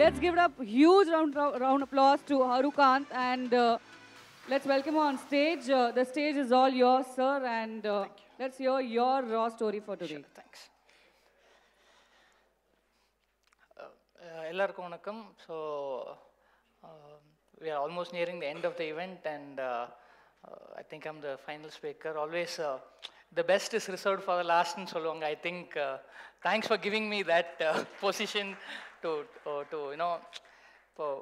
Let's give it up. Huge round applause to Arun Kanth, and let's welcome her on stage. The stage is all yours, sir, and let's hear your raw story for today. Sure, thanks. LR Konakam. So we are almost nearing the end of the event, and I think I'm the final speaker. Always the best is reserved for the last, and so long. I think thanks for giving me that position to you know,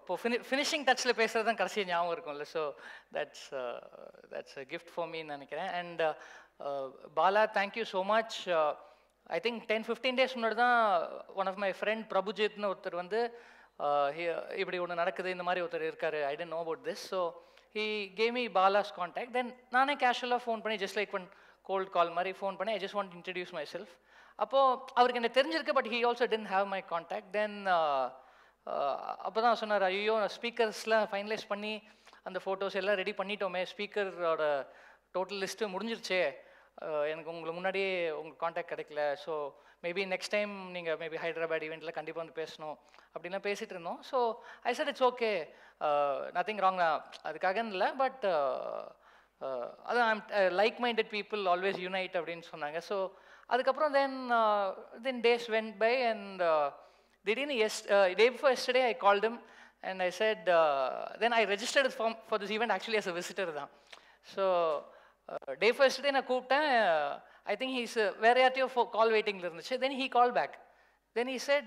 for finishing touch le pesradhan karsi nyaam irukumla. So that's a gift for me nanikiren. And Bala, thank you so much. I think 10-15 days munnadi da one of my friend Prabhujit nu oru vandu here ipdi onu nadakudhu indha mari oru irkaru. I didn't know about this, so he gave me Bala's contact. Then naane casual ah phone panni, just like one cold call mari phone panni, I just want to introduce myself. Appo avarku enna therinjirukku, but he also didn't have my contact. Then அப்பதான் சொன்னார், ஐயோ ஸ்பீக்கர்ஸ்லாம் finalise பண்ணி அந்த photos எல்லாம் ready பண்ணிட்டோமே, ஸ்பீக்கரோட total list முடிஞ்சிருச்சே, எனக்கு உங்களுக்கு முன்னாடியே உங்களுக்கு காண்டாக்ட் கிடைக்கல, ஸோ மேபி நெக்ஸ்ட் டைம் நீங்கள் மேபி ஹைதராபாத் ஈவெண்ட்டில் கண்டிப்பாக வந்து பேசணும் அப்படின்லாம் பேசிகிட்டு இருந்தோம். So I said it's okay, nothing wrong, அதுக்காக இல்லை, பட் அதான் like minded people always unite அப்படின்னு சொன்னாங்க. ஸோ அதுக்கப்புறம் then days went by, and day before yesterday I called him and I said, then I registered for this event actually as a visitor da. So day before yesterday na koopta, I think he's variety of call waiting la irundhuchu. Then he called back, then he said,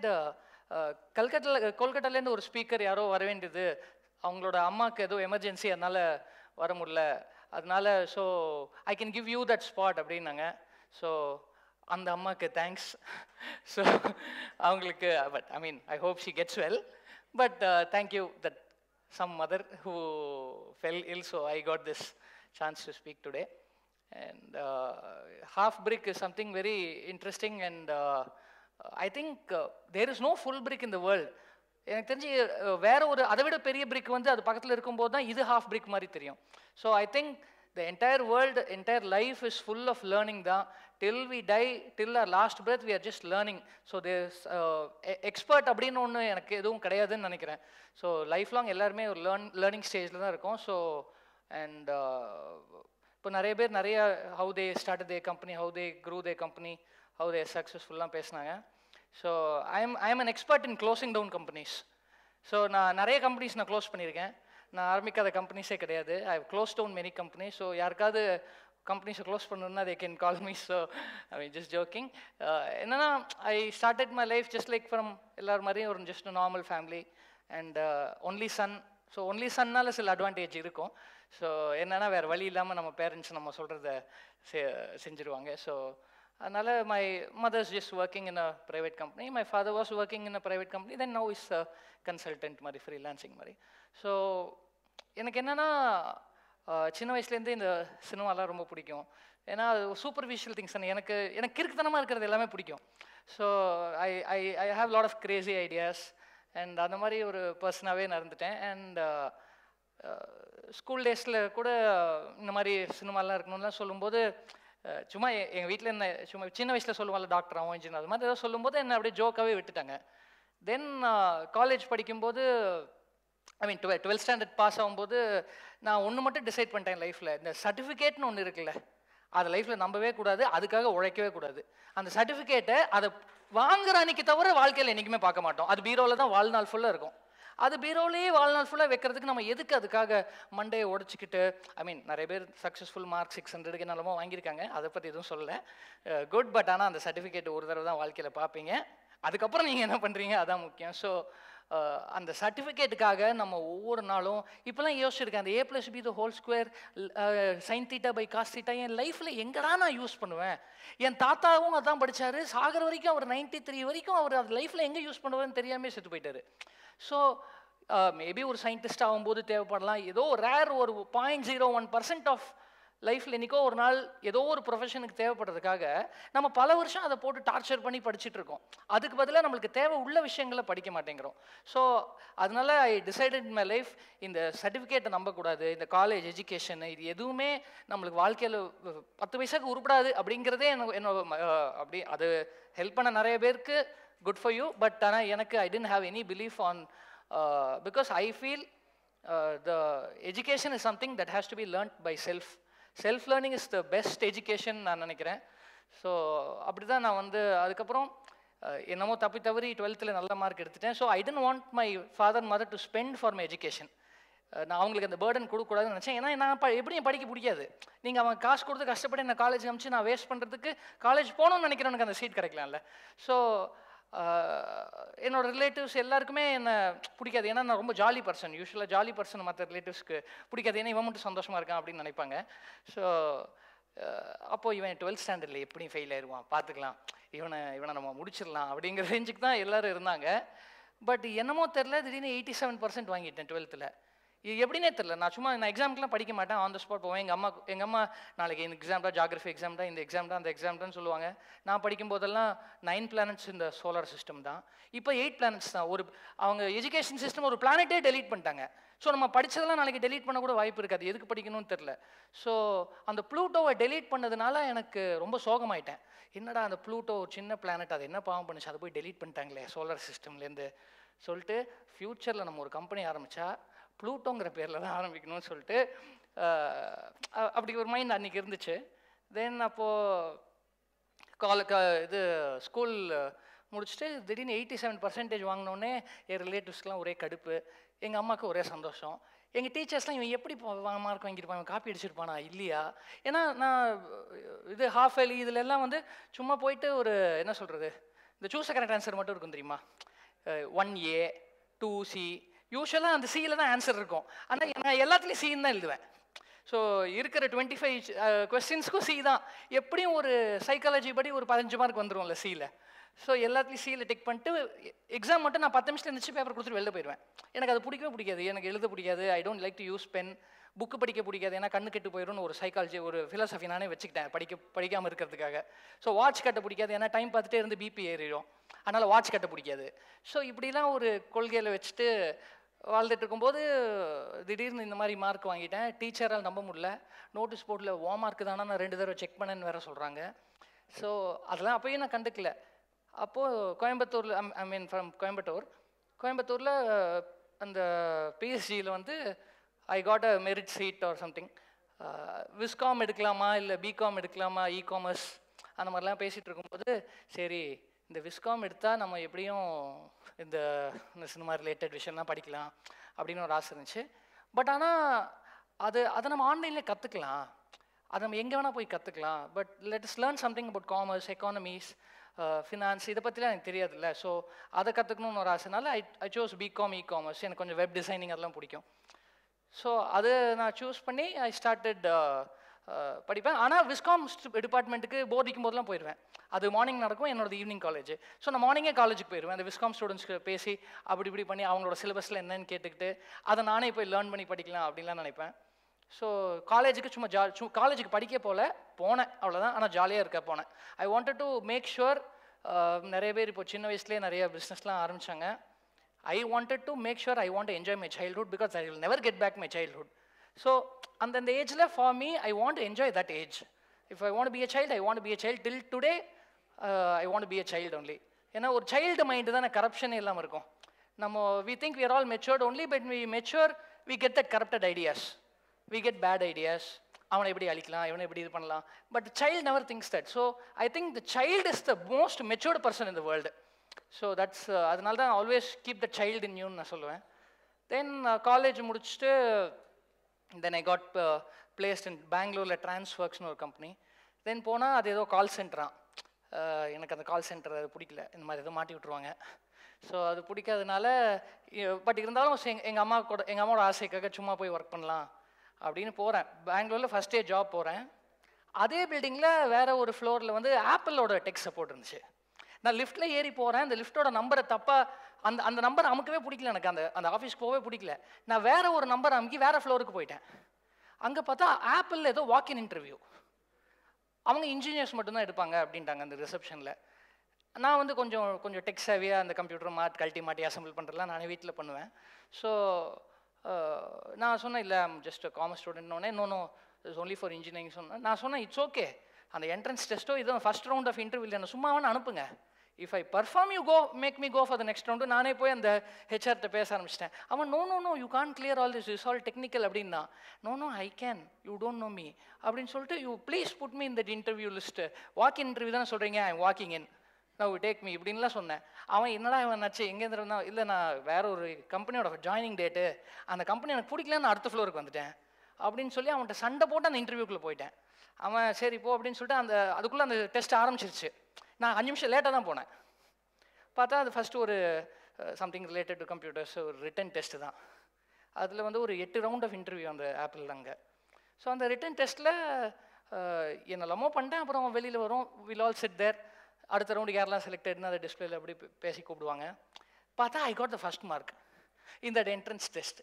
kolkata la inda or speaker yaro varavendidhu, avangaloda ammakku edo emergency adnala varamudla, adnala so I can give you that spot appadinaanga. So and the amma ke thanks. So avangalukku, but I mean I hope she gets well, but thank you that some mother who fell ill, so I got this chance to speak today. And half brick is something very interesting, and I think there is no full brick in the world. எனக்கு தெரிஞ்சு வேற ஒரு அதை விட பெரிய பிரிக் வந்து அது பக்கத்தில் இருக்கும்போது தான் இது ஹாஃப் பிரிக் மாதிரி தெரியும். So I think the entire world, the entire life is full of learning da. Till we die, till our last breath, we are just learning. So there's expert appadinu onnu enakku edhum kedaiyadhu nu nenikiren. So lifelong ellarume or learning stage la da irukom. So and ipo nariya per nariya how they started their company, how they grew their company, how they are successful la pesnaanga. So I am an expert in closing down companies. So na nariya companies na close pannirken. நான் ஆரம்பிக்காத கம்பெனிஸே கிடையாது. I have close down many companies. So யாருக்காவது கம்பெனிஸை close பண்ணணும்னா they can call me. So I mean just joking. என்னன்னா I started my life just like from எல்லார் மாதிரியும் ஒரு just normal family, and only son. So only சன்னால் சில advantage இருக்கும். ஸோ என்னென்னா வேறு வழி இல்லாமல் நம்ம பேரண்ட்ஸ் நம்ம சொல்கிறத செஞ்சுருவாங்க. ஸோ அதனால் my mothers just working in a private company, my father was working in a private company, then now is a consultant மாதிரி ஃப்ரீலான்சிங் மாதிரி. ஸோ எனக்கு என்னென்னா சின்ன வயசுலேருந்து இந்த சினிமாலாம் ரொம்ப பிடிக்கும். ஏன்னா சூப்பர்ஃபிஷியல் திங்ஸ் எனக்கு கிறுக்குத்தனமாக இருக்கிறது எல்லாமே பிடிக்கும். So I have lot of crazy ideas, and அந்த மாதிரி ஒரு பர்சனாகவே நடந்துட்டேன். அண்ட் ஸ்கூல் டேஸில் கூட இந்த மாதிரி சினிமாலாம் இருக்கணும்லாம் சொல்லும்போது சும்மா எங்கள் வீட்டில் என்ன சும்மா சின்ன வயசில் சொல்லுவாங்கள்ல டாக்டர் ஆகும் இன்ஜினியர் அது மாதிரி ஏதாவது சொல்லும்போது என்னை அப்படியே ஜோக்காகவே விட்டுட்டாங்க. தென் காலேஜ் படிக்கும்போது I mean 12th standard pass ஆகும்போது நான் ஒன்று மட்டும் டிசைட் பண்ணிட்டேன் லைஃப்பில். இந்த சர்டிஃபிகேட்னு ஒன்று இருக்குல்ல, அதை லைஃப்பில் நம்பவே கூடாது, அதுக்காக உழைக்கவே கூடாது. அந்த சர்டிஃபிகேட்டை அதை வாங்குற அன்னைக்கு தவிர வாழ்க்கையில் என்றைக்குமே பார்க்க மாட்டோம். அது பீரோவில் தான் வாழ்நாள் ஃபுல்லாக இருக்கும். அது பீரோவிலேயே வாழ்நாள் ஃபுல்லாக வைக்கிறதுக்கு நம்ம எதுக்கு அதுக்காக மண்டையை உடச்சிக்கிட்டு. ஐ மீன் நிறைய பேர் சக்ஸஸ்ஃபுல் மார்க் 600க்கு என்னெல்லாமோ வாங்கியிருக்காங்க, அதை பற்றி எதுவும் சொல்லலை, குட். பட் ஆனால் அந்த சர்டிஃபிகேட் ஒரு தடவை தான் வாழ்க்கையில் பார்ப்பீங்க, அதுக்கப்புறம் நீங்கள் என்ன பண்ணுறீங்க அதான் முக்கியம். ஸோ அந்த சர்டிஃபிகேட்டுக்காக நம்ம ஒவ்வொரு நாளும் இப்போலாம் யோசிச்சிருக்கேன், அந்த A+B² sin θ/cos θ என் லைஃப்பில் எங்கடா நான் யூஸ் பண்ணுவேன். என் தாத்தாவும் அதான் படித்தார், சாகர் வரைக்கும் அவர் 93 வரைக்கும் அவர் அது லைஃப்பில் எங்கே யூஸ் பண்ணுவாருன்னு தெரியாமல் செத்து போயிட்டார். ஸோ மேபி ஒரு சயின்டிஸ்ட் ஆகும்போது தேவைப்படலாம், ஏதோ ரேர் ஒரு 0.01% of life le nikko or naal edo or profession ku theva padradhukaga nama pala varsham adha potu torture panni padichittu irukom adukku badala namalku theva ulla vishayangala padikka maatengrom so adanal I decided in my life inda certificate namba koodadhu inda college education idu eduvume namalku vaalkaiyila 10 paisa urupadadhu abingiradhe apdi adu help panna nariya perku good for you but ana enakku I didn't have any belief on because I feel the education is something that has to be learnt by self. Self-learning is the best education நான் நினைக்கிறேன். So அப்படி தான் நான் வந்து அதுக்கப்புறம் என்னமோ தப்பி தவறி 12th நல்ல மார்க் எடுத்துட்டேன். So I didn't want my father mother to spend for my education. நான் அவங்களுக்கு அந்த பேர்டன் கொடுக்கக்கூடாதுன்னு நினச்சேன். ஏன்னா நான் எப்படியும் படிக்க பிடிக்காது. நீங்கள் அவங்க காசு கொடுத்து கஷ்டப்பட்டு என்னை காலேஜ் அனுப்பிச்சு நான் வேஸ்ட் பண்ணுறதுக்கு காலேஜ் போகணும்னு நினைக்கிறேன். எனக்கு அந்த சீட் கிடைக்கலாம்ல. ஸோ என்னோடய ரிலேட்டிவ்ஸ் எல்லாருக்குமே என்னை பிடிக்காது. ஏன்னா நான் ரொம்ப ஜாலி பர்சன். யூஸ்வலாக ஜாலி பர்சன் மற்ற ரிலேட்டிவ்ஸ்க்கு பிடிக்காது. ஏன்னா இவன் மட்டும் சந்தோஷமாக இருக்கான் அப்படின்னு நினைப்பாங்க. ஸோ அப்போது இவன் 12th ஸ்டாண்டர்டில் எப்படி ஃபெயில் ஆயிடுவான் பார்த்துக்கலாம், இவனை நம்ம முடிச்சிடலாம் அப்படிங்கிற ரேஞ்சுக்கு தான் எல்லோரும் இருந்தாங்க. பட் என்னமோ தெரில, திடீர்னு 87% வாங்கிட்டேன் 12th. இது எப்படின்னே தெரில. நான் சும்மா நான் எக்ஸாமுக்குலாம் படிக்க மாட்டேன், ஆன் த ஸ்பாட் போவேன். எங்கள் அம்மா நாளைக்கு இந்த எக்ஸாம் தான், ஜாகிரஃபி எக்ஸாம் தான், இந்த எக்ஸாம் தான், அந்த எக்ஸாம் தான் சொல்லுவாங்க. நான் படிக்கும்போதெல்லாம் 9 பிளானட்ஸ் இந்த சோலார் சிஸ்டம் தான். இப்போ 8 பிளானட்ஸ் தான். ஒரு அவங்க எஜுகேஷன் சிஸ்டம் ஒரு பிளானட்டே டெலீட் பண்ணிட்டாங்க. ஸோ நம்ம படித்ததெல்லாம் நாளைக்கு டெலீட் பண்ண கூட வாய்ப்பு இருக்காது. எதுக்கு படிக்கணும்னு தெரில. ஸோ அந்த ப்ளூட்டோவை டெலீட் பண்ணதுனால எனக்கு ரொம்ப சோகமாயிட்டேன். என்னடா அந்த ப்ளூட்டோ ஒரு சின்ன பிளானட், அது என்ன பாவம் பண்ணுச்சு, அதை போய் டெலீட் பண்ணிட்டாங்களே சோலார் சிஸ்டம்லேருந்து சொல்லிட்டு, ஃப்யூச்சரில் நம்ம ஒரு கம்பெனி ஆரம்பித்தா ப்ளூட்டோங்கிற பேரில் தான் ஆரம்பிக்கணும்னு சொல்லிட்டு அப்படி ஒரு மைண்ட் அன்றைக்கி இருந்துச்சு. தென் அப்போது இது ஸ்கூல் முடிச்சுட்டு திடீர்னு 87% வாங்கினோடனே என் ரிலேட்டிவ்ஸ்க்கெலாம் ஒரே கடுப்பு, எங்கள் அம்மாவுக்கு ஒரே சந்தோஷம். எங்கள் டீச்சர்ஸ்லாம் இவன் எப்படி மார்க் வாங்கியிருப்பான், இவன் காப்பி அடிச்சிருப்பானா இல்லையா. ஏன்னா நான் இது ஹாஃப் எலி இதில் எல்லாம் வந்து சும்மா போயிட்டு ஒரு என்ன சொல்கிறது, இந்த சூஸ் கரெக்ட் ஆன்சர் மட்டும் இருக்கும் தெரியுமா, 1A 2C. யூஸ்வலாக அந்த சியில் தான் ஆன்சர் இருக்கும். ஆனால் நான் எல்லாத்துலேயும் சின்னு தான் எழுதுவேன். ஸோ இருக்கிற 25 கொஸ்டின்ஸ்க்கும் சி தான். எப்படியும் ஒரு சைக்காலஜி படி ஒரு 15 மார்க் வந்துடும்ல சியில். ஸோ எல்லாத்துலேயும் சியில் டிக் பண்ணிட்டு எக்ஸாம் மட்டும் நான் 10 நிமிஷத்தில் இருந்துச்சு பேப்பர் கொடுத்துட்டு வெளில போயிடுவேன். எனக்கு அது பிடிக்கவே பிடிக்காது, எனக்கு எழுத பிடிக்காது. I don't like to use pen. Book படிக்க பிடிக்காது, ஏன்னா கண்ணு கெட்டு போயிடும்னு ஒரு சைக்காலஜி ஒரு ஃபிலாசபி நானே வச்சுக்கிட்டேன் படிக்காமல் இருக்கிறதுக்காக. ஸோ வாட்ச் கட்ட பிடிக்காது, ஏன்னா டைம் பார்த்துட்டே இருந்து பிபி ஏறிடும், அதனால் வாட்ச் கட்ட பிடிக்காது. ஸோ இப்படிலாம் ஒரு கொள்கையில் வச்சுட்டு வாழ்ந்துட்டு இருக்கும்போது திடீர்னு இந்த மாதிரி மார்க் வாங்கிட்டேன். டீச்சரால் நம்ப முடியல. நோட்டீஸ் போர்டில் ஓ மார்க்கு தானே, நான் 2 தடவை செக் பண்ணேன்னு வேறு சொல்கிறாங்க. ஸோ அதெல்லாம் அப்போயும் நான் கண்டுக்கல. அப்போது கோயம்புத்தூரில் கோயம்புத்தூரில் அந்த பிஎஸ்சியில் வந்து I got a merit seat or something. Viscom எடுக்கலாமா இல்லை பிகாம் எடுக்கலாமா, இகாமர்ஸ் அந்த மாதிரிலாம் பேசிகிட்டு இருக்கும்போது, சரி இந்த விஸ்காம் எடுத்தால் நம்ம எப்படியும் இந்த சினிமா ரிலேட்டட் விஷயம்லாம் படிக்கலாம் அப்படின்னு ஒரு ஆசை இருந்துச்சு. பட் ஆனால் அதை நம்ம ஆன்லைனில் கற்றுக்கலாம், அதை நம்ம எங்கே வேணால் போய் கற்றுக்கலாம். But let us learn something about commerce, economics, finance, இதை பற்றிலாம் எனக்கு தெரியாதுல்ல. ஸோ அதை கற்றுக்கணும்னு ஒரு ஆசைனால ஐ சோஸ் பிகாம் இகாமர்ஸ். எனக்கு கொஞ்சம் வெப் டிசைனிங் அதெல்லாம் பிடிக்கும். ஸோ அது நான் சூஸ் பண்ணி ஐ ஸ்டார்டட் படிப்பேன். ஆனால் விஸ்காம் டிபார்ட்மெண்ட்டுக்கு போர் அடிக்கும் போதெல்லாம் போயிடுவேன். அது மார்னிங் நடக்கும், என்னோட ஈவினிங் காலேஜ். ஸோ நான் மார்னிங்கே காலேஜுக்கு போயிடுவேன். அந்த விஸ்காம் ஸ்டூடெண்ட்ஸ்க்கு பேசி அப்படி இப்படி பண்ணி அவங்களோட சிலபஸில் என்னன்னு கேட்டுக்கிட்டு அதை நானே போய் லேர்ன் பண்ணி படிக்கலாம் அப்படின்லாம் நினைப்பேன். ஸோ காலேஜுக்கு சும்மா காலேஜுக்கு படிக்க போனேன் அவ்வளோதான். ஆனால் ஜாலியாக இருக்க போனேன். I wanted to make sure. நிறைய பேர் இப்போ சின்ன வயசுலேயே நிறைய பிஸ்னஸ்லாம் ஆரம்பித்தாங்க. I wanted to make sure I want to enjoy my childhood because I will never get back my childhood. So, and then the age left for me, I want to enjoy that age. If I want to be a child, I want to be a child. Till today, I want to be a child only. You know, a child mind is a corruption. We think we are all matured only, but when we mature, we get the corrupted ideas. We get bad ideas. But the child never thinks that. So, I think the child is the most matured person in the world. So that's அதனால தான் always keep the child in யூன்னு நான் சொல்லுவேன். தென் college முடிச்சுட்டு தென் I God placed இன் பெங்களூரில் டிரான்ஸ்வர்க்ஸ்னு ஒரு company. Then போனால் அது ஏதோ கால் சென்டரான். எனக்கு அந்த கால் சென்டர் அது பிடிக்கல, இந்த மாதிரி எதுவும் மாட்டி விட்ருவாங்க. ஸோ அது பிடிக்காதனால பட் இருந்தாலும் எங்கள் அம்மாவோட ஆசைக்காக சும்மா போய் ஒர்க் பண்ணலாம் அப்படின்னு போகிறேன். பெங்களூரில் ஃபஸ்ட் டே ஜாப் போகிறேன். அதே பில்டிங்கில் வேறு ஒரு ஃப்ளோரில் வந்து ஆப்பிளோட டெக் சப்போர்ட் இருந்துச்சு. நான் லிஃப்ட்டில் ஏறி போகிறேன். அந்த லிஃப்ட்டோட நம்பரை தப்பாக அந்த நம்பர் அமுக்கவே பிடிக்கல எனக்கு. அந்த ஆஃபீஸ்க்கு போகவே பிடிக்கல. நான் வேறு ஒரு நம்பர் அமுக்கி வேறு ஃப்ளோருக்கு போயிட்டேன். அங்கே பார்த்தா ஆப்பிளில் ஏதோ வாக்கின் இன்டர்வியூ, அவங்க இன்ஜினியர்ஸ் மட்டும்தான் எடுப்பாங்க அப்படின்ட்டாங்க அந்த ரிசப்ஷனில். நான் வந்து கொஞ்சம் டெக் சேவியாக அந்த கம்ப்யூட்டர் கழட்டி மாட்டி அசம்பிள் பண்ணுறதுலாம் நானே வீட்டில் பண்ணுவேன். ஸோ நான் சொன்னேன், இல்லை ஜஸ்ட் காமர்ஸ் ஸ்டூடெண்ட்னோடனே no it's only for engineering சொன்னேன். நான் சொன்னேன் இட்ஸ் ஓகே, அந்த என்ட்ரன்ஸ் டெஸ்ட்டோ இதோ ஃபஸ்ட் ரவுண்ட் ஆஃப் இன்டர்வியூ என்ன சும்மாவானு அனுப்புங்க, if I perform you go make me go for the next round. நானே போய் அந்த ஹெச்ஆர்கிட்ட பேச ஆரம்பிச்சிட்டேன். அவன் no you Khan clear all this, is all technical அப்படின்னா. No I can, you don't know me அப்படின்னு சொல்லிட்டு, யூ ப்ளீஸ் புட் மீ இந்த இன்டர்வியூ லிஸ்ட்டு, வாக் இன்டர்வியூ தான் சொல்கிறீங்க, I am walking in, now take me இப்படின்லாம் சொன்னேன். அவன் என்னடா அவன் நச்சு எங்கேருந்து இருந்தால், இல்லை நான் வேற ஒரு கம்பெனியோட ஜாயினிங் டேட்டு, அந்த கம்பெனி எனக்கு பிடிக்கலன்னு அடுத்த ஃப்ளோருக்கு வந்துட்டேன் அப்படின்னு சொல்லி அவன்கிட்ட சண்டை போட்டு அந்த இன்டர்வியூக்குள்ளே போயிட்டேன். அவன் சரி போ அப்படின்னு சொல்லிட்டு அந்த அதுக்குள்ளே அந்த டெஸ்ட் ஆரம்பிச்சிருச்சு. நான் 5 நிமிஷம் லேட்டாக தான் போனேன். பார்த்தா அது ஃபஸ்ட்டு ஒரு சம்திங் ரிலேட்டட் டு கம்ப்யூட்டர்ஸ் ஒரு ரிட்டன் டெஸ்ட்டு தான். அதில் வந்து ஒரு 8 ரவுண்ட் ஆஃப் இன்டர்வியூ அந்த ஆப்பிள் அங்கே. ஸோ அந்த ரிட்டன் டெஸ்ட்டில் என்னெல்லாமோ பண்ணிட்டேன். அப்புறம் வெளியில் வரும், வில் ஆல் சிட் தேர், அடுத்த ரவுண்டு யாரெல்லாம் செலக்டட்னு அதை டிஸ்பிளேல அப்படி பேசி கூப்பிடுவாங்க. பார்த்தா I got the first mark in that entrance test,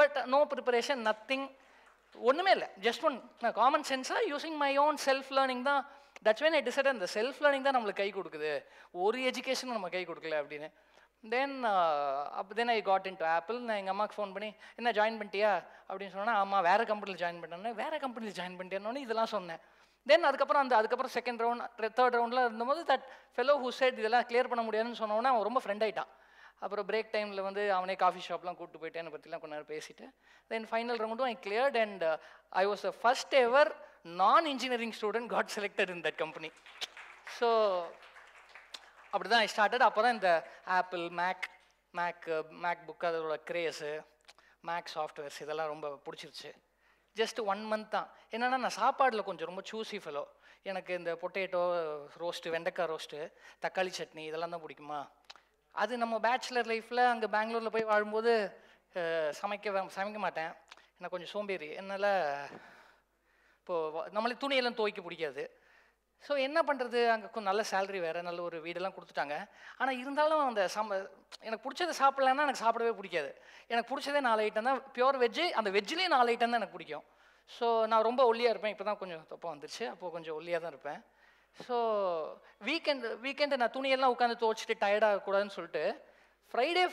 but no preparation, nothing, ஒன்றுமே இல்லை, ஜஸ்ட் ஒன் காமன் சென்ஸாக using my own self learning தான். தட்ஸ் வென் ஐ டிசைட் அந்த செல்ஃப் லேர்னிங் தான் நம்மளுக்கு கை கொடுக்குது, ஒரு எஜுகேஷனும் நம்ம கை கொடுக்கல அப்படின்னு. Then I got in to Apple. நான் எங்கள் அம்மாவுக்கு ஃபோன் பண்ணி என்ன ஜாயின் பண்ணிட்டியா அப்படின்னு சொன்னால், ஆமாம் வேறு கம்பெனியில் ஜாயின் பண்ணேன்னு. வேறு கம்பெனியில் ஜாயின் பண்ணிட்டேன்னு இதெல்லாம் சொன்னேன். தென் அதுக்கப்புறம் செகண்ட் ரவுண்ட் தேர்ட் ரவுண்டில் இருந்தபோது தட் ஃபெலோ ஹூ செட் இதெல்லாம் கிளியர் பண்ண முடியாதுன்னு சொன்னோன்னே அவன் ரொம்ப ஃப்ரெண்ட் ஆகிட்டான். அப்புறம் பிரேக் டைமில் வந்து அவனே காஃபி ஷாப்லாம் கூப்பிட்டு போயிட்டு என்னை பற்றிலாம் கொஞ்ச நேரம் பேசிட்டு, தென் ஃபைனல் ரவுண்டும் I cleared and I was the first ever non engineering student got selected in that company. So அப்படி தான் ஐ ஸ்டார்டட். அப்போ தான் இந்த ஆப்பிள் மேக் புக், அதோட கிரேஸு, மேக் சாஃப்ட்வேர்ஸ் இதெல்லாம் ரொம்ப பிடிச்சிருச்சு. ஜஸ்ட் 1 மந்த் தான். என்னென்னா நான் சாப்பாடில் கொஞ்சம் ரொம்ப சூஸி ஃபெலோ. எனக்கு இந்த பொட்டேட்டோ ரோஸ்ட்டு, வெண்டைக்காய் ரோஸ்ட்டு, தக்காளி சட்னி இதெல்லாம் தான் பிடிக்குமா. அது நம்ம பேச்சுலர் லைஃப்பில் அங்கே பெங்களூரில் போய் வாழும்போது சமைக்க மாட்டேன். எனக்கு கொஞ்சம் சோம்பேறி, என்னால் இப்போது நம்மளுக்கு துணியெல்லாம் துவைக்க பிடிக்காது. ஸோ என்ன பண்ணுறது, அங்கே நல்ல சேலரி வேறு, நல்ல ஒரு வீடெல்லாம் கொடுத்துட்டாங்க. ஆனால் இருந்தாலும் அந்த எனக்கு பிடிச்சதை சாப்பிட்லன்னா எனக்கு சாப்பிடவே பிடிக்காது. எனக்கு பிடிச்சதே 4 ஐட்டம் தான், பியூர் வெஜ்ஜு. அந்த வெஜ்லேயே 4 ஐட்டம் தான் எனக்கு பிடிக்கும். ஸோ நான் ரொம்ப ஒல்லியாக இருப்பேன். இப்போ தான் கொஞ்சம் தொப்பம் வந்துருச்சு, அப்போது கொஞ்சம் ஒல்லியாக தான் இருப்பேன். ஸோ வீக்கெண்டு நான் துணியெல்லாம் உட்காந்து துவைச்சிட்டு டயர்டாகக்கூடாதுன்னு சொல்லிட்டு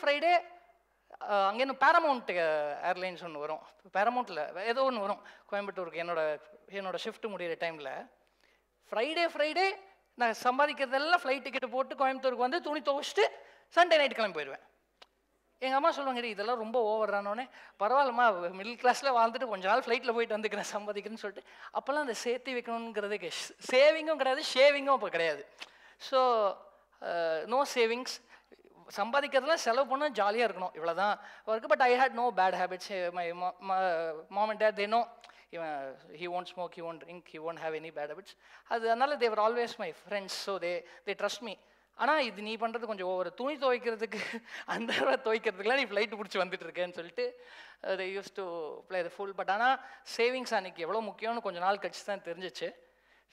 ஃப்ரைடே அங்கே இன்னும் பேரமௌண்ட் ஏர்லைன்ஸ் ஒன்று வரும், பேரமௌண்ட்டில் ஏதோ ஒன்று வரும் கோயம்புத்தூருக்கு. என்னோடய ஷிஃப்ட் முடிகிற டைமில் ஃப்ரைடே நான் சம்பாதிக்கிறதெல்லாம் ஃப்ளைட் டிக்கெட்டு போட்டு கோயம்புத்தூருக்கு வந்து துணி துவைச்சிட்டு சண்டே நைட் கிளம்பி போயிடுவேன். எங்கள் அம்மா சொல்லுவாங்க, இதெல்லாம் ரொம்ப ஓவரானோடனே பரவாயில்லம்மா, மிடில் கிளாஸில் வாழ்ந்துட்டு கொஞ்ச நாள் ஃப்ளைட்டில் போயிட்டு வந்துக்கிறேன் சம்பாதிக்கிறேன்னு சொல்லிட்டு. அப்போல்லாம் அந்த சேர்த்து வைக்கணுங்கிறதே சேவிங்கும் கிடையாது, ஷேவிங்கும் அப்போ கிடையாது. ஸோ நோ சேவிங்ஸ், சம்பாதிக்கிறதுலாம் செலவு பண்ணால் ஜாலியாக இருக்கணும், இவ்வளோ தான் இருக்குது. But I had no bad habits. My mom and dad they know he won't smoke, he won't drink, he won't have any bad habits. அதனால they were always my friends, so they trust me. ஆனால் இது நீ பண்ணுறது கொஞ்சம் over, துணி துவைக்கிறதுக்கு அந்த துவைக்கிறதுக்குலாம் நீ ஃப்ளைட்டு பிடிச்சி வந்துட்டு இருக்கேன்னு சொல்லிட்டு they used to play the fool. But ஆனால் சேவிங்ஸ் அன்றைக்கி எவ்வளோ முக்கியம்னு கொஞ்சம் நாள் கழிச்சு தான் தெரிஞ்சிச்சு.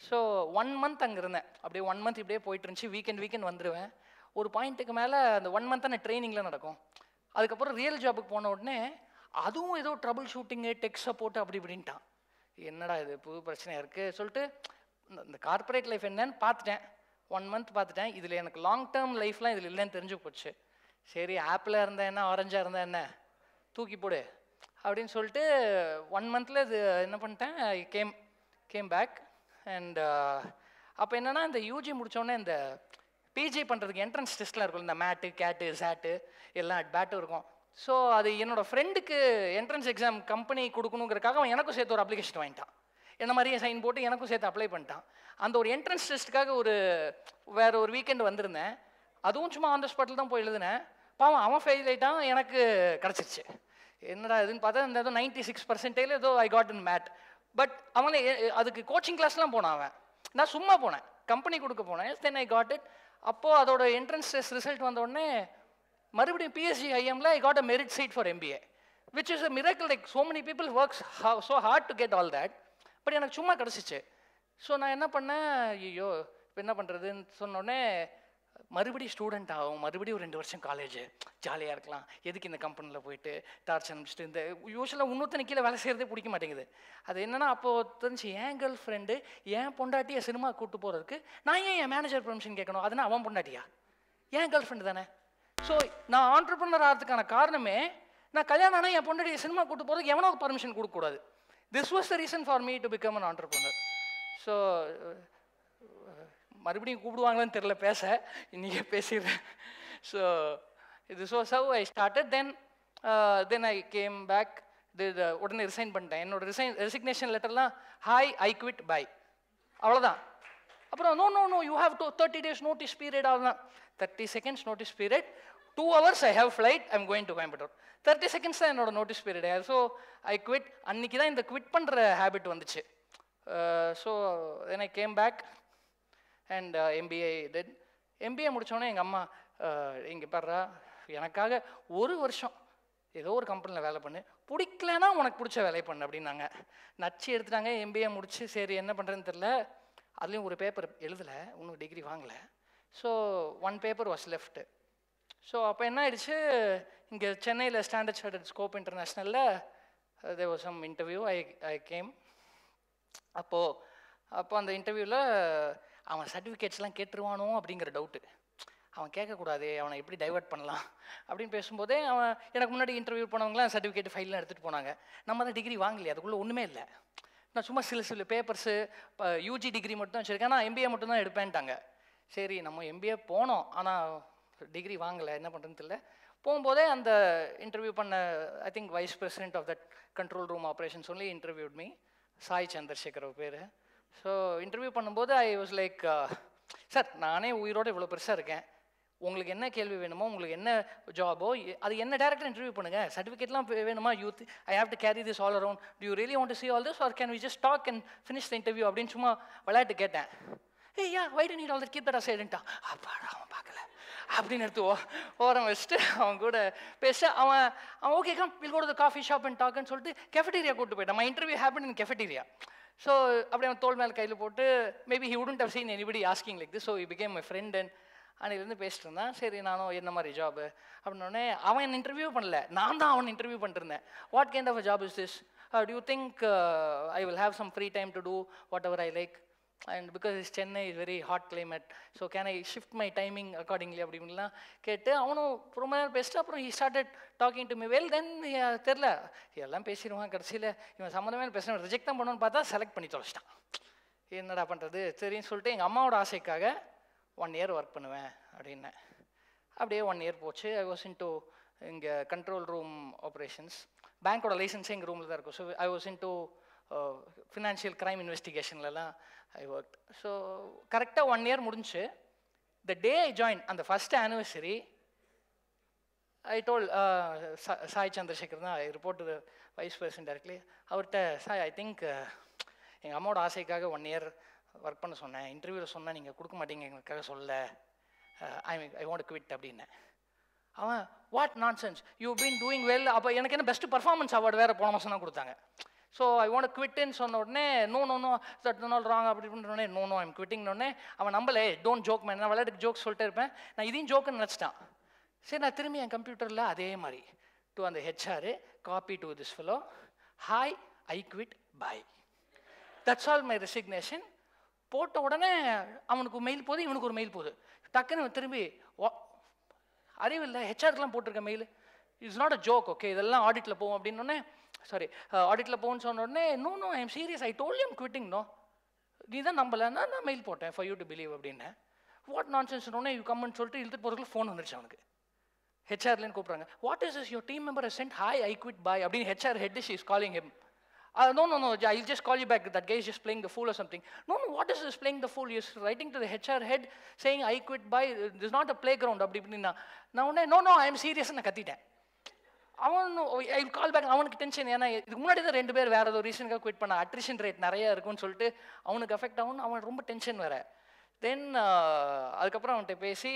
ஸோ 1 மந்த் அங்கே இருந்தேன். அப்படியே 1 மந்த் இப்படியே போயிட்டு இருந்துச்சு. வீக்கெண்ட் வந்துடுவேன். ஒரு பாயிண்ட்டுக்கு மேலே அந்த 1 மந்த்தான ட்ரைனிங்லாம் நடக்கும். அதுக்கப்புறம் ரியல் ஜாபுக்கு போன உடனே அதுவும் ஏதோ ட்ரபிள் ஷூட்டிங்கு, டெக் சப்போர்ட்டு அப்படி இப்படின்ட்டான். என்னடா இது புது பிரச்சனையாக இருக்குது சொல்லிட்டு இந்த கார்பரேட் லைஃப் என்னன்னு பார்த்துட்டேன். 1 மந்த் பார்த்துட்டேன். இதில் எனக்கு லாங் டேர்ம் லைஃப்லாம் இதில் இல்லைன்னு தெரிஞ்சு போச்சு. சரி ஆப்பிளாக இருந்தால் என்ன, ஆரஞ்சாக இருந்தால் என்ன, தூக்கி போடு அப்படின்னு சொல்லிட்டு 1 மந்தில் இது என்ன பண்ணிட்டேன், கேம் பேக். அண்ட் அப்போ என்னென்னா இந்த யூஜி முடித்தோடனே இந்த பிஜி பண்ணுறதுக்கு என்ட்ரன்ஸ் டெஸ்ட்லாம் இருக்கும், இந்த மேட்டு கேட்டு சாட்டு எல்லாம் அட் பேட்டும் இருக்கும். ஸோ அது என்னோடய ஃப்ரெண்டுக்கு என்ட்ரன்ஸ் எக்ஸாம் கம்பெனி கொடுக்கணுங்கிறக்காக அவன் எனக்கும் சேர்த்து ஒரு அப்ளிகேஷன் வாங்கிட்டான். என்ன மாதிரியே சைன் போட்டு எனக்கும் சேர்த்து அப்ளை பண்ணிட்டான். அந்த ஒரு என்ட்ரன்ஸ் டெஸ்ட்டுக்காக வேறு ஒரு வீக்கெண்டு வந்திருந்தேன். அதுவும் சும்மா ஆன் த ஸ்பாட்டில் தான் போய் எழுதினேன். பாவம் அவன் ஃபெயில் ஆகிட்டான், எனக்கு கிடச்சிருச்சு. என்னடா இதுன்னு பார்த்தா இந்த ஏதோ 96% ஏதோ I got in mat. But அவங்களே அதுக்கு கோச்சிங் கிளாஸ்லாம் போனான் அவன். நான் சும்மா போனேன், கம்பெனி கொடுக்க போனேன். Then I got it. அப்போது அதோட என்ட்ரன்ஸ் டெஸ்ட் ரிசல்ட் வந்தோடனே மறுபடியும் பிஎஸ்சி ஐஎம்ல I got a merit seat for MBA, which is a miracle. Like so many people works so hard to get all that, but எனக்கு சும்மா கிடச்சிச்சு. So நான் என்ன பண்ணேன், ஐயோ இப்போ என்ன பண்ணுறதுன்னு சொன்னோடனே மறுபடி ஸ்டூடெண்ட் ஆகும், மறுபடியும் ஒரு 2 வருஷம் காலேஜ் ஜாலியாக இருக்கலாம், எதுக்கு இந்த கம்பெனியில் போயிட்டு டார்ச்சர் அனுப்பிச்சிட்டு இந்த யூஸ்வலாக இன்னொருத்தனை கீழே வேலை செய்கிறதே பிடிக்க மாட்டேங்குது. அது என்னென்னா அப்போ தெரிஞ்சு என் கேர்ள் ஃப்ரெண்டு என் பொண்டாட்டியை சினிமா கூப்பிட்டு போகிறதுக்கு நான் ஏன் என் மேனேஜர் பெர்மிஷன் கேட்கணும்? அதுனா அவன் பொண்டாட்டியா? என் கேர்ள் ஃப்ரெண்டு தானே. ஸோ நான் ஆண்டர்ப்ரனர் ஆகிறதுக்கான காரணமே நான் கல்யாணம் ஆனால் என் பொண்டாட்டியை சினிமா கூப்பிட்டு போகிறதுக்கு எவனோக்கு பர்மிஷன் கொடுக்கக்கூடாது. This was the reason for me to become an entrepreneur. So மறுபடியும் கூப்பிடுவாங்களான்னு தெரில, பேச இன்றைக்கே பேசிடுறேன். So this was how I started. Then I came back, உடனே ரிசைன் பண்ணிட்டேன். என்னோட ரெசிக்னேஷன் லெட்டர்லாம் ஹாய் ஐ குவிட் பை, அவ்வளோதான். அப்புறம் no no no you have 30 days notice period, அவ்வளோதான். 30 seconds notice period, 2 hours I have flight, I am going to Coimbatore. 30 seconds தான் என்னோட notice period. So I quit. அன்றைக்கி தான் இந்த quit பண்ணுற habit வந்துச்சு. So then I came back and MBA did. MBA முடிச்சோடனே எங்கள் அம்மா, இங்கே பாடுறா எனக்காக 1 வருஷம் ஏதோ ஒரு கம்பெனியில் வேலை பண்ணு, பிடிக்கலன்னா உனக்கு பிடிச்ச வேலையை பண்ணு அப்படின்னாங்க. நச்சு எடுத்துட்டாங்க. MBA முடிச்சு சரி என்ன பண்ணுறதுன்னு தெரில. அதுலேயும் ஒரு பேப்பர் எழுதலை, இன்னும் டிகிரி வாங்கலை. So 1 paper was left. So அப்போ என்ன ஆயிடுச்சு, இங்கே சென்னையில் ஸ்டாண்டர்ட் சார்ட்டர்ட் ஸ்கோப் இன்டர்நேஷ்னலில் there was some interview. I came. அப்போ அந்த இன்டர்வியூவில் அவன் சர்டிஃபிகேட்ஸ்லாம் கேட்டுருவானோ அப்படிங்கிற டவுட்டு. அவன் கேட்கக்கூடாது, அவனை எப்படி டைவெர்ட் பண்ணலாம் அப்படின்னு பேசும்போதே அவன், எனக்கு முன்னாடி இன்டர்வியூ பண்ணவங்களாம் சர்டிஃபிகேட் ஃபைல்லாம் எடுத்துகிட்டு போனாங்க. நம்ம தான் டிகிரி வாங்கலையே, அதுக்குள்ளே ஒன்றுமே இல்லை. நான் சும்மா சில பேப்பர்ஸு, யூஜி டிகிரி மட்டும் தான் வச்சுருக்கேன். ஆனால் MBA மட்டும் தான் எடுப்பேன்ட்டாங்க. சரி நம்ம MBA போனோம், ஆனால் டிகிரி வாங்கலை, என்ன பண்ணுறதுன்னு தெரியல. போகும்போதே அந்த இன்டர்வியூ பண்ண I think vice president of that control room operation சொல்லி இன்டர்வியூட் மீ, சாய் சந்திரசேகர் பேர். ஸோ இன்டர்வியூ பண்ணும்போது ஐ வாஸ் லைக், சார் நானே உயிரோடு இவ்வளோ பெருசாக இருக்கேன், உங்களுக்கு என்ன கேள்வி வேணுமோ, உங்களுக்கு என்ன ஜாபோ அது என்ன டேரக்டாக இன்டர்வியூ பண்ணுங்கள். சர்டிஃபிகேட்லாம் வேணுமா? Youth I have to carry this all around, do you really want to see all this or can we just talk and finish the interview அப்படின்னு சும்மா விளையாட்டு கேட்டேன். ஏ yeah why do need all that, keep that அசைடன்ட்டா, அப்பாடா அவன் பார்க்கல அப்படின்னு எடுத்து ஓரம் வச்சுட்டு அவன் கூட பேச அவன் okay come will go to the coffee shop and டாக்னு சொல்லிட்டு கெஃபடீரியா கூப்பிட்டு போயிட்டான். My interview happen in cafeteria. So அப்படி அவன் தோல் மேலே கையில் போட்டு, maybe he wouldn't have seen anybody asking like this. So he became my friend and அன்னையிலேருந்து பேசிட்டு இருந்தான். சரி நானும் என்ன மாதிரி ஜாபு அப்படின்னோடனே அவன் என்ன இன்டர்வியூ பண்ணல, நான் தான் அவன் இன்டர்வியூ பண்ணிருந்தேன். What kind of a job is this, do you think I will have some free time to do whatever I like and because is Chennai is very hot climate, so can I shift my timing accordingly அப்படின்லாம் கேட்டு அவனும் ரொம்ப நேரம் பேசிட்டு அப்புறம் he started talking to me. Well then தெரில எல்லாம் பேசிடுவான், கடைசியில் இவன் சம்மந்தமே பேசுகிறேன், ரிஜெக்ட் தான் பண்ணுவான்னு பார்த்தா செலக்ட் பண்ணி தொலைச்சிட்டான். என்னடா பண்ணுறது சரின்னு சொல்லிட்டு எங்கள் அம்மாவோட ஆசைக்காக 1 year ஒர்க் பண்ணுவேன் அப்படின்னேன். அப்படியே 1 year போச்சு. ஐ வாஸ் இன்டு இங்கே கண்ட்ரோல் ரூம் ஆப்ரேஷன்ஸ், பேங்க்கோட லைசன்ஸே எங்கள் ரூமில் தான் இருக்கும். So I was into financial crime இன்வெஸ்டிகேஷன்லலாம் ஐ ஒர்க். ஸோ கரெக்டாக 1 year முடிஞ்சு. த டே ஐ ஜாயின், அந்த first anniversary I told Sai Chandrasekhar தான் I report vice president directly அவர்கிட்ட, சாய் ஐ திங்க் எங்கள் அம்மாவோட ஆசைக்காக 1 year ஒர்க் பண்ண சொன்னேன், இன்டர்வியூவில் சொன்னால் நீங்கள் கொடுக்க மாட்டீங்க, எங்களுக்காக சொல்ல ஐ வாண்ட் குவிட் அப்படின்னேன். அவன் what nonsense you been doing well. அப்போ எனக்கு என்ன பெஸ்ட் பர்ஃபார்மன்ஸ் அவார்டு வேறு போன மாதம் தான் கொடுத்தாங்க. ஸோ ஐ வாண்ட் டு குவிட்டுன்னு சொன்ன உடனே நோ நோ நோ தட் நாள் ராங் அப்படி உடனே நோ நோ ஐம் குவிட்டிங்னோடனே அவன் நம்பலே, டோன்ட் ஜோக் மேன், நான் விளையாட்டு ஜோக் சொல்லிட்டே இருப்பேன், நான் இதையும் ஜோக்குன்னு நினச்சிட்டான். சரி நான் திரும்பி என் கம்ப்யூட்டரில் அதே மாதிரி டு அந்த HR copy to this fellow, hi I quit bye, that's all my resignation போட்ட உடனே அவனுக்கு மெயில் போகுது, இவனுக்கு ஒரு மெயில் போகுது. டக்குன்னு திரும்பி அறிவில்லை ஹெச்ஆருக்குலாம் போட்டிருக்க mail, it's not a joke okay, இதெல்லாம் ஆடிட்டில் போவோம் அப்படின்னோடனே, சாரி ஆடிட்டில் போகணுன்னு சொன்ன உடனே no no I am serious, I told am quitting, no நீ தான் நம்பலைன்னா நான் மெயில் போட்டேன் ஃபார் யூ டு பிலீவ் அப்படின்னேன். வாட் நான் சென்ஸ்னோடனே யூ கம்னு சொல்லிட்டு இழுத்துட்டு போகிறதுக்குள்ள ஃபோன் வந்துருச்சு அவனுக்கு. ஹெச்ஆர்லேன்னு கூப்பிட்றாங்க, what is is your team member sent hi I quit bye அப்படின்னு HR head she is calling him. No no no I I'll just call you back, that guy is just playing the fool or something. No no what is is playing the fool, is writing to the HR head saying I quit bye, is not a play ground அப்படி இப்படின்னா. நான் உடனே no no I M சீரியஸ்ன்னு நான் கத்திட்டேன். அவனு ஐ call back, அவனுக்கு tension, ஏன்னா இதுக்கு முன்னாடி தான் 2 பேர் வேறு ஏதோ ரீசனுக்காக குவிட் பண்ண, அட்ரிஷன் ரேட் நிறையா இருக்குன்னு சொல்லிட்டு அவனுக்கு அஃபெக்ட் ஆகும்னு அவன் ரொம்ப டென்ஷன் வேறு. தென் அதுக்கப்புறம் அவன்கிட்ட பேசி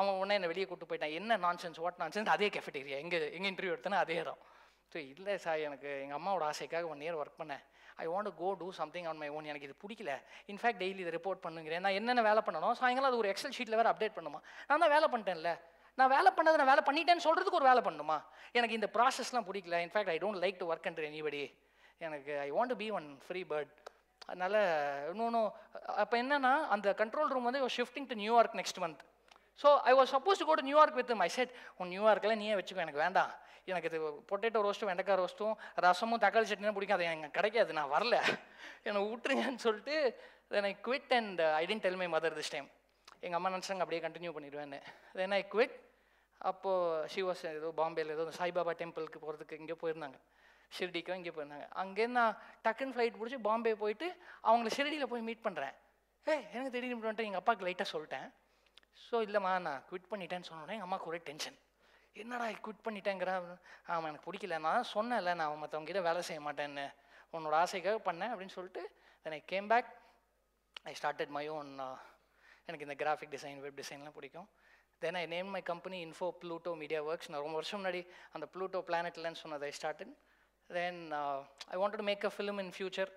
அவன் உடனே என்னை வெளியே கூப்பிட்டு போயிட்டான். என்ன நான்சென்ஸ் வாட் நான்சென்ஸ், அதே கெஃபடீரியா எங்கள் இன்டர்வியூ எடுத்தேன்னா அதே இடம். ஸோ இல்லை சார் எனக்கு எங்கள் அம்மாவோட ஆசைக்காக 1 year ஒர்க் பண்ணேன், I want to go do something on my own. In fact, daily the report pannungiren. Na enna vela pannano. Saayengala oru Excel sheet lever update pannuma. Na vela panten le. Na vela pannadha na vela panniten solradhukku oru vela pannuma. Enakku indha process la pudikala. In fact, I don't like to work under anybody. Enakku I want to be one free bird. Adnala no. Appo enna na and the control room vandhu shifting to New York next month. So I was supposed to go to New York with him. I said, New York la niye vechiko enakku venda. Potato roast, vendaka roast, rasamu, thakali chutney pudikadhu enakku kedaikadhu na varala. Utringa nu solittu then I quit and I didn't tell my mother this time. Enga amma nanachanga apdiye continue panniduvaanu. Then I quit. Appo she was in Bombay la edho Sai Baba temple ku poradhukku inge poiranga. Shirdikku inge poiranga. Ange na takan flight pudichi Bombay poittu avanga Shirdi la poi meet pandren. Hey, enakku thedinu vandha enga appa late ah solten. So, illama na quit panniten sonna enga amma kore tension. Enna da quit pannitengra ama enakku pudikala na sonna illa na mathavanga kitta vela seiya maten unoda aasaikaga panna appdin solittu then I came back. I started my own enakku indha graphic design web design la pudikum. Then I named my company Info Pluto Media Works. Na romba varsham munadi and the Pluto planet la sonnadha I started. Then I wanted to make a film in future.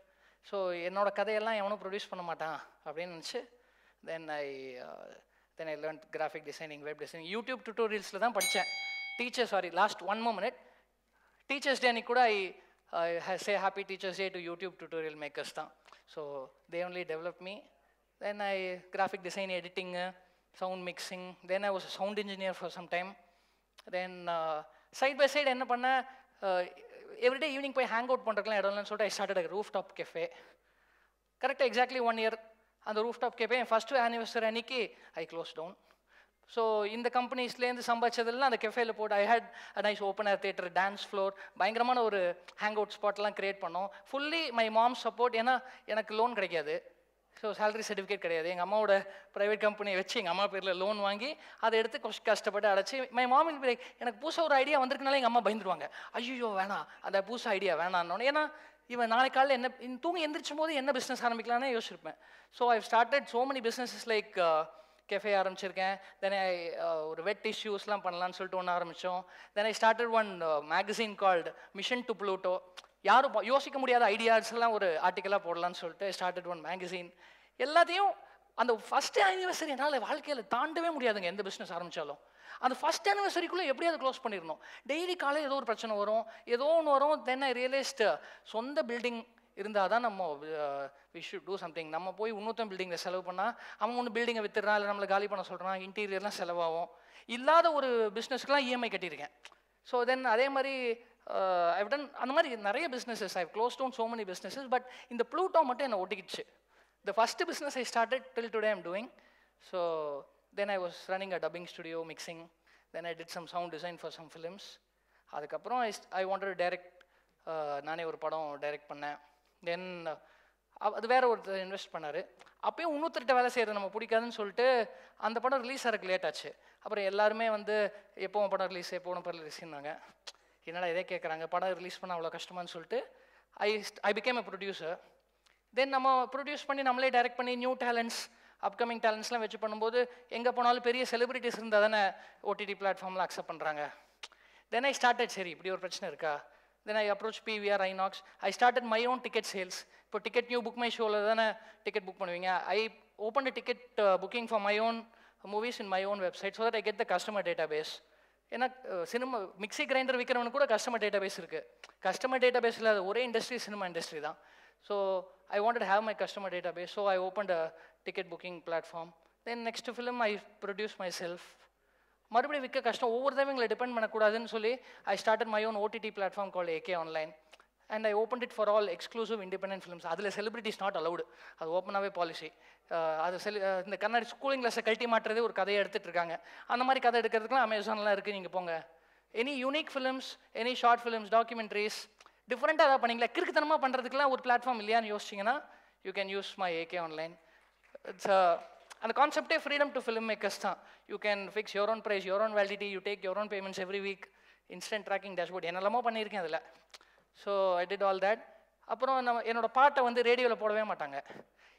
So ennoda kadaiyalam evanu produce panna maatan appdin nenichu then I learned graphic designing, web designing. YouTube tutorials la dhan padichen. Teacher, sorry, last one more minute. Teachers Day ni kuda I say happy Teachers Day to YouTube tutorial makers dhan. So they only developed me. Then I graphic design, editing, sound mixing. Then I was a sound engineer for some time. Then side by side enna panna every day evening poi hang out pandrakla edallan solta I started a rooftop cafe. Correct, exactly 1 year. And the rooftop cafe, first anniversary aniki, I closed down. So in the companies la endu sambachadella and the cafe la put I had a nice open air theater, dance floor, bayangaramana oru hangout spot la create pannom. Fully my mom's support, ena enakku loan kedaiyadhu, so salary certificate kedaiyadhu. Enga amma oda private company vechi enga amma perla loan vaangi adha eduthu kosh kashtapattu adachi. My mom will be like, enakku poosa oru idea vandiruknala enga amma bayindruvaanga, ayyo vena adha poosa idea vena annona, ena even naale kaala enna thungi endrichumbodhu enna business aarambikkalana yosirupen. So I've started so many businesses like cafe aarambichiruken. Then I oru wet tissues la pannalam solittu one aarambichom. Then I started one magazine called Mission to Pluto. Yaru yosikka mudiyada ideas la oru article la podalam solittu I started one magazine. Elladhiyum and the first anniversary ennaal vaalkaiyila taandave mudiyadunga endha business aarambichalo. And the first anniversary kulla eppadiya close pannirnom. Daily kaala edho oru prachana varum, edho onnu varum. Then I realized sonda building irundha dhaan namma we should do something. Namma poi unnotha building la selavu panna avan onnu building ah vittrana illa nammala gaali panna solrana interior la selavavum illada oru business ku la EMI kattiruken. So then adhe mari I've done andha mari nariya businesses. I've closed down so many businesses, but in the Pluto matum enna otikichu. The first business I started till today I'm doing. So then I was running a dubbing studio, mixing. Then I did some sound design for some films. Adukaprom I wanted to direct, naane oru padam direct panna. Then adu vera oru invest pannaru. Appo unnothirta vela seiradhu namak pudikadunu solittu andha padam release arakku late aachu. Appo ellarume vandu eppo padam release eppo padam release nanga enna idhe kekranga padam release panna avlo kashtamanu solittu I became a producer. Then nama produce panni nammale direct panni new talents, upcoming talents la vechi பண்ணும்போது எங்க போனாலும் பெரிய celebrities இருந்தா தானே OTT பிளாட்ஃபார்ம்ல accept பண்றாங்க. Then I started, சரி இப்படி ஒரு பிரச்சனை இருக்கா, then I approached PVR, Inox. I started my own ticket sales. இப்போ ticket new book my show ல தான ticket book பண்ணுவீங்க. I opened a ticket booking for my own movies in my own website so that I get the customer database. ஏன்னா cinema mixie grinder விக்கிறவனுக்கு கூட customer database இருக்கு. Customer database இல்லாத ஒரே industry cinema industry தான். So I wanted to have my customer database, so I opened a ticket booking platform. Then next to film I produced myself. Marubadi vikka kashtam over the vengla depend panakudadun solli I started my own OTT platform called AK Online, and I opened it for all exclusive independent films. Adile celebrities not allowed, adu open ave policy. Adu inda kannadi schooling class kalti maatradhe or kadai edutittu irukanga. Andha mari kadai edukradhukku Amazon la irukku, neenga ponga. Any unique films, any short films, documentaries, different adha panninga kirkuthanama pandradhukku la or platform illaya nu yosichinga, you can use my AK Online. It's and the concept of freedom to filmmakers tha. You can fix your own price, your own validity, you take your own payments every week, instant tracking dashboard enalamo pannirken adla. So I did all that. Appo enoda part vandu radio la podave maatanga.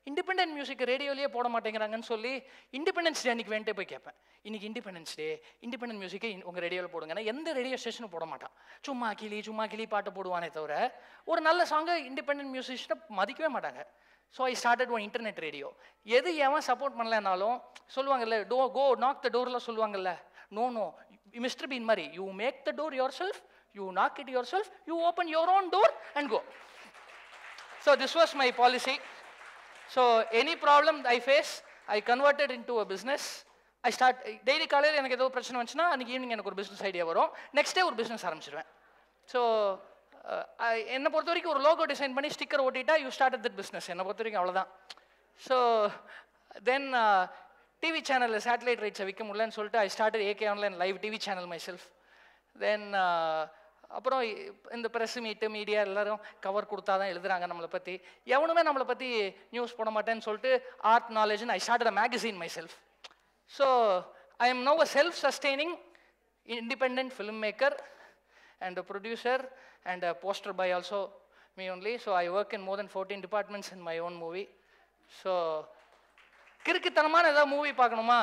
independent music radio liye poda maatengiranga solli independence day nikku vente poi keppen iniki independence day independent music unga radio la podunga na endha radio station poda maata chumma kili paatu poduvane thavara or nalla song independent musician madikave maatanga. So I started one internet radio. எது ஏன் support பண்ணலனாலும் சொல்லுவாங்கல்ல, to go knock the டோர்லாம் சொல்லுவாங்கல்ல, no no Mister Bean மாதிரி you make the door yourself, you knock it yourself, you open your own door and go. So this was my policy. So any problem I face, I converted into a business. I start daily காலையில் எனக்கு ஏதோ பிரச்சனை வந்துச்சுன்னா அன்னைக்கு evening எனக்கு ஒரு business idea வரும், next day ஒரு பிஸ்னஸ் ஆரம்பிச்சிடுவேன். ஸோ என்னை பொறுத்த வரைக்கும் ஒரு லோகோ டிசைன் பண்ணி sticker ஓட்டிட்டா you start that business, என்னை பொறுத்த வரைக்கும் அவ்வளோதான். ஸோ தென் டிவி சேனலில் சேட்டலைட் ரைட்ஸை விற்க முடியலன்னு சொல்லிட்டு I started AK online live TV channel my self. தென் அப்புறம் இந்த ப்ரெஸ் மீட்டு மீடியா எல்லோரும் கவர் கொடுத்தா தான் எழுதுறாங்க நம்மளை பற்றி, எவனுமே நம்மளை பற்றி நியூஸ் போட மாட்டேன்னு சொல்லிட்டு ஆர்ட் நாலேஜ்னு I started a magazine myself. So I am now a self sustaining independent film maker and a producer and a poster by also me only. So I work in more than 14 departments in my own movie. So kirkittanamana edha movie paakanuma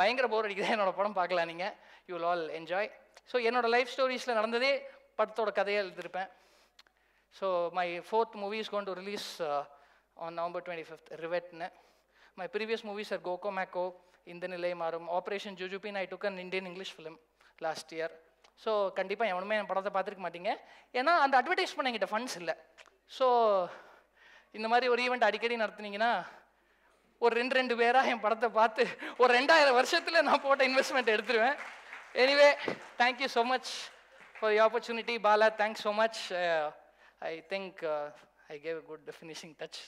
bayangara bore adikudha enoda padam paakala neenga, you will all enjoy. So enoda life stories la nadandade padathoda kadhaiya eluthirupen. So my fourth movie is going to release on November 25th, Rivetna. My previous movies are Goko Mako, Indinilay Marum, Operation Jujupin. I took an Indian English film last year. So கண்டிப்பாக எவனுமே என் படத்தை பார்த்துருக்க மாட்டீங்க, ஏன்னா அந்த advertise பண்ண என்கிட்ட funds இல்லை. ஸோ இந்த மாதிரி ஒரு ஈவெண்ட் அடிக்கடி நடத்துனீங்கன்னா ஒரு ரெண்டு பேராக என் படத்தை பார்த்து ஒரு 2000 வருஷத்தில் நான் போட்ட இன்வெஸ்ட்மெண்ட் எடுத்துருவேன். Anyway, thank you so much for the opportunity Bala. Thanks so much. I think I gave a good finishing touch.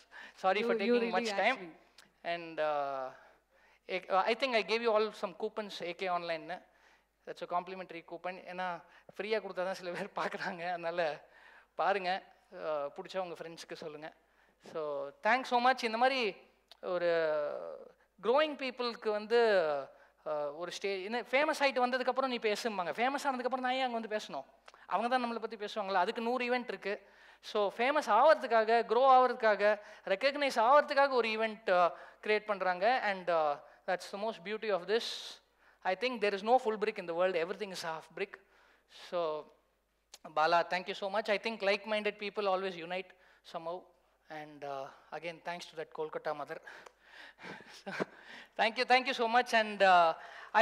Sorry for taking much time. And I think I gave you all some coupons AK ஆன்லைன்னு. That's a complimentary coupon, ஏன்னா ஃப்ரீயாக கொடுத்தா தான் சில பேர் பார்க்குறாங்க. அதனால் பாருங்கள், பிடிச்சா உங்கள் ஃப்ரெண்ட்ஸுக்கு சொல்லுங்கள். So thanks so much. இந்த மாதிரி ஒரு க்ரோயிங் பீப்புளுக்கு வந்து ஒரு ஸ்டேஜ், இன்னும் ஃபேமஸ் ஆகிட்டு வந்ததுக்கப்புறம் நீ பேசும்பாங்க, ஃபேமஸ் ஆனதுக்கப்புறம் நான் ஏன் அங்கே வந்து பேசணும், அவங்க தான் நம்மளை பற்றி பேசுவாங்களா, அதுக்கு 100 ஈவெண்ட் இருக்குது. ஸோ ஃபேமஸ் ஆகிறதுக்காக, க்ரோ ஆகிறதுக்காக, ரெக்கக்னைஸ் ஆகிறதுக்காக ஒரு ஈவெண்ட் க்ரியேட் பண்ணுறாங்க. And that's the most beauty of this. I think there is no full brick in the world. Everything is half brick. So, Bala, thank you so much. I think like-minded people always unite somehow. And again, thanks to that Kolkata mother. So, thank you so much. And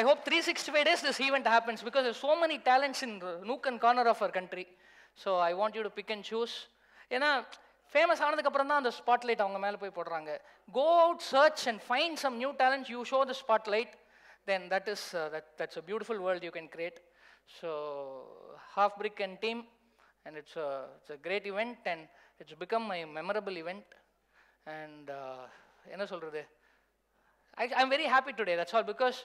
I hope 365 days this event happens, because there's so many talents in nook and corner of our country. So I want you to pick and choose. You know, famous ஆனதுக்கு அப்புறம் தான் அந்த spotlight அவங்க மேலே போய் போடுறாங்க. Go out, search and find some new talent. You show the spotlight. Then that's a beautiful world you can create. So Half Brick and team, and it's a great event, and it's become a memorable event. And enna solrudhu, I'm very happy today, that's all, because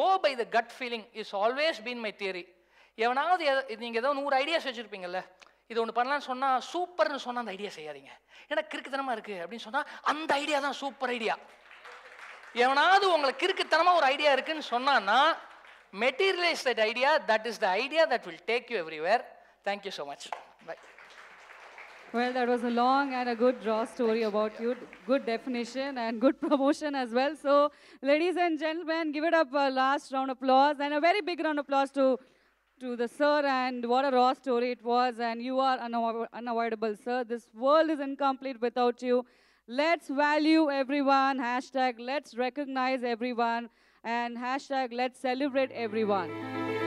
go by the gut feeling is always been my theory. Evanaavathu neenga edho 100 ideas vechirupinga, இது ஒன்று பண்ணலான்னு சொன்னால் சூப்பர்னு சொன்னால் அந்த idea செய்யாதீங்க, ஏன்னா கிறுக்குத்தனமாக இருக்குது அப்படின்னு சொன்னால் அந்த ஐடியா தான் சூப்பர் ஐடியா. எவனாவது உங்களுக்கு கிறுக்குத்தனமாக ஒரு ஐடியா இருக்குன்னு சொன்னான்னா materialise that idea. That is the idea that will take you everywhere. Thank you so much. Bye. Well, that was a long and a good raw story about you. Good definition and good promotion as well. So, ladies and gentlemen, give it up a last round of applause, and a very big round of applause to the sir. And what a raw story it was. And you are unavoidable, sir. This world is incomplete without you. Let's value everyone, #let's recognize everyone, and #let's celebrate everyone.